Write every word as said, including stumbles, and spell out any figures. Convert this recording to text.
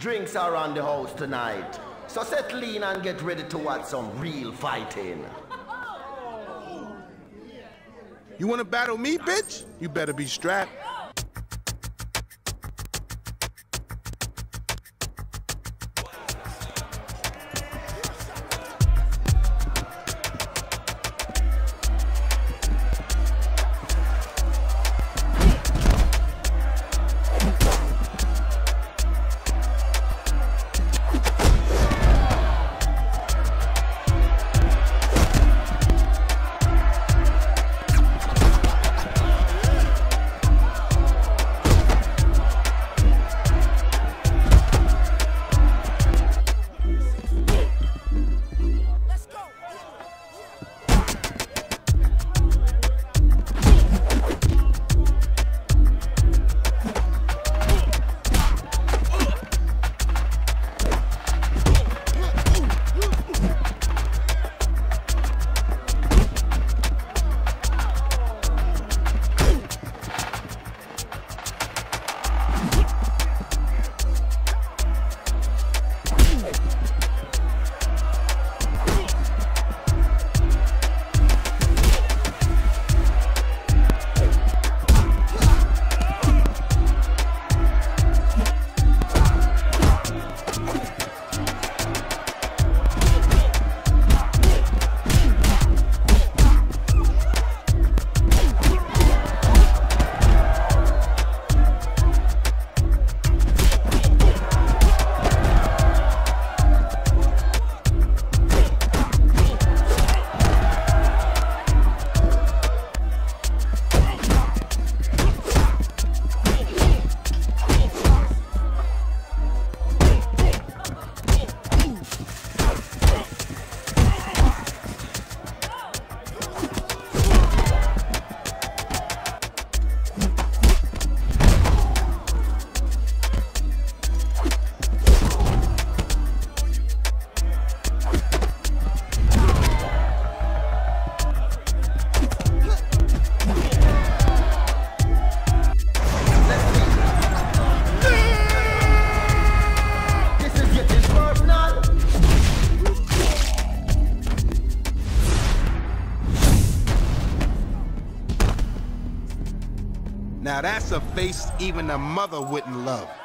Drinks are on the house tonight. So set lean and get ready to watch some real fighting. You wanna battle me, bitch? You better be strapped. Now that's a face even a mother wouldn't love.